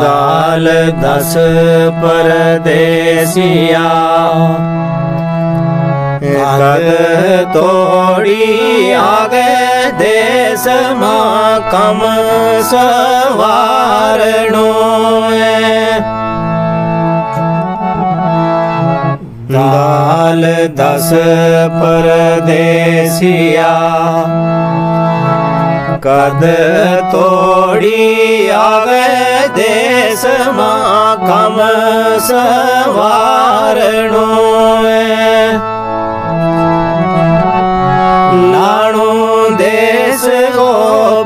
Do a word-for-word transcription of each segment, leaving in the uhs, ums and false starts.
दाल दस परदेसिया कद तोड़ी आगे देश मां कम सवारणो दाल दस परदेसिया कद तोड़ी आवे देश मां कम सवारणो लाणो देश को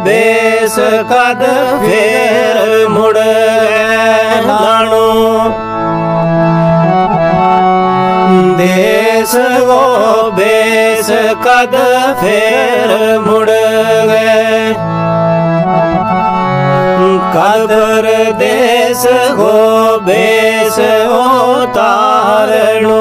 बेस कद फेर मुड़ लाणो देश को बेस कद फेर मुड़ कदर देश गो बेस उतारणो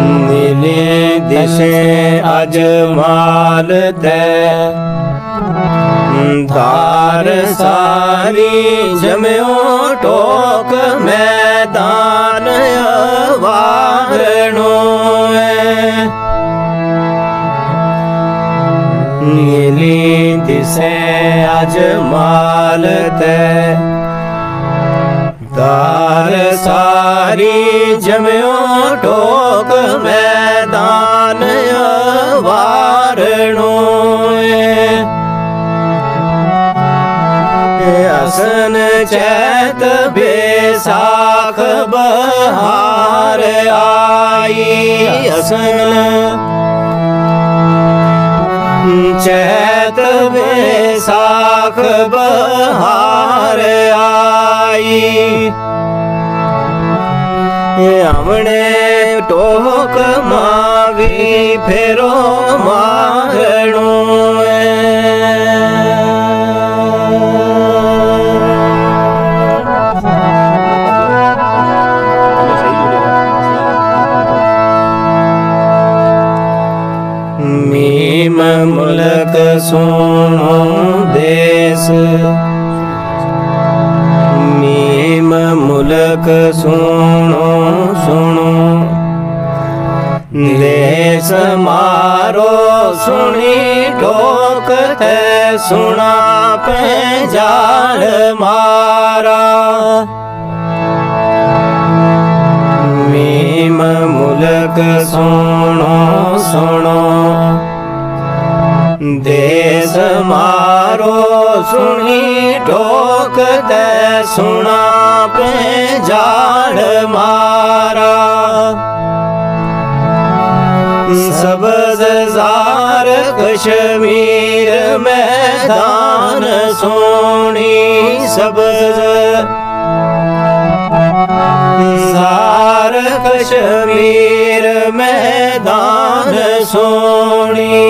नीले दिशे अजमाल ते धार सारी जम्यो टोक मैदान वारणो नीली दिशे अजमाल ते धार सारी जम्यो टोक मैदान वारणो असन चैत बैसाख बहार आई असन चैत बैसाख बहार आई हमने टोक मावी फेरो मारणो मुलक सोनो देश मीम मुलक सोनो सुनो देश मारो सुनी टोक ते सुना पे जाल मारा मीम मुलक सोनो सुनो देश मारो सुनी टोक दे सुना पे जाड़ मारा सबज जार कश्मीर मैदान सोनी सबज जार कश्मीर मैदान सोनी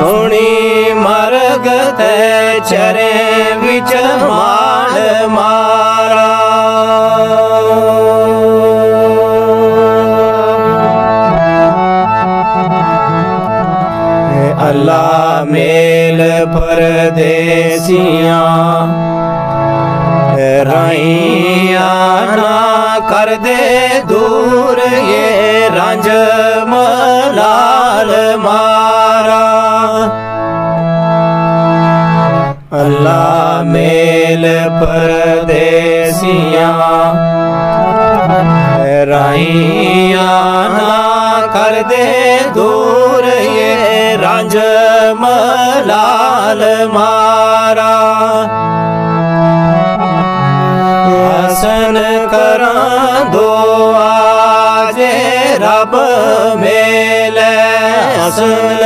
सोनी मर्ग ते चरे विच माल मारा अल्लाह मेल परदेसिया राइया ना कर दे दूर ये रंज मलाल मारा अल्लाह मेल परदेसिया राइया ना कर दे दूर ये रंज मलाल मारा हसन करा दो आजे रब मेल हसन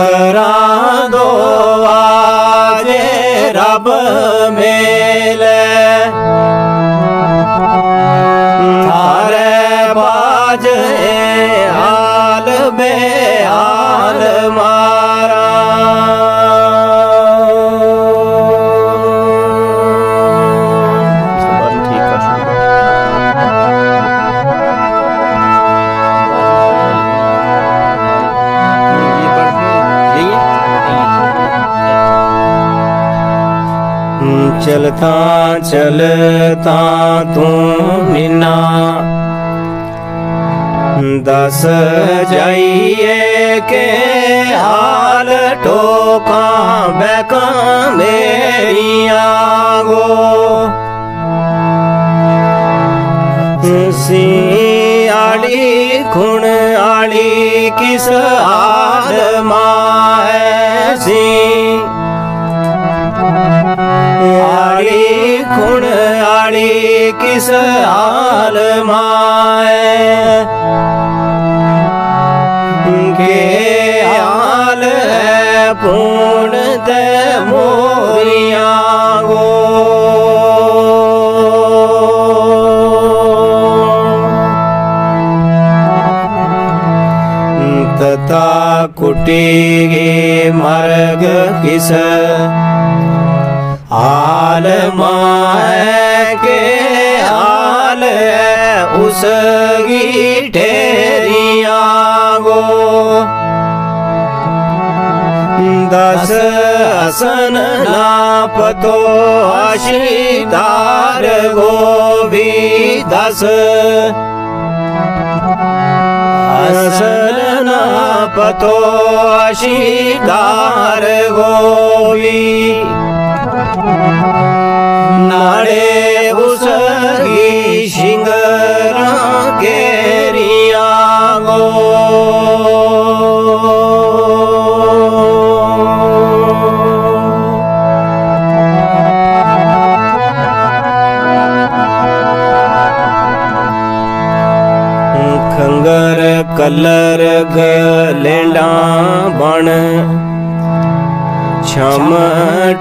करा दो आजे रब मेल थारे बाजे हाल बेहाल मारा चलता चलता तू निना दस जाइए के हाल टोका बैका मेरिया गो सियाली खुण आली किस हाल माँ सी आली खुण आली किस हाल माँ पूर्ण ते मोरिया गो तता कुटीगे मर्ग किस हाल माय के हाल उस ठेरिया गो दस हसन नाप तो आशीदार गोभी दस हसन नाप तो आशीदार गोभी नारे उसकी शिंगरा केरिया गो खंगर कलर गलेंडा बन छम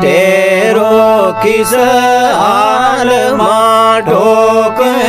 टेरो किस हाल मां ठोक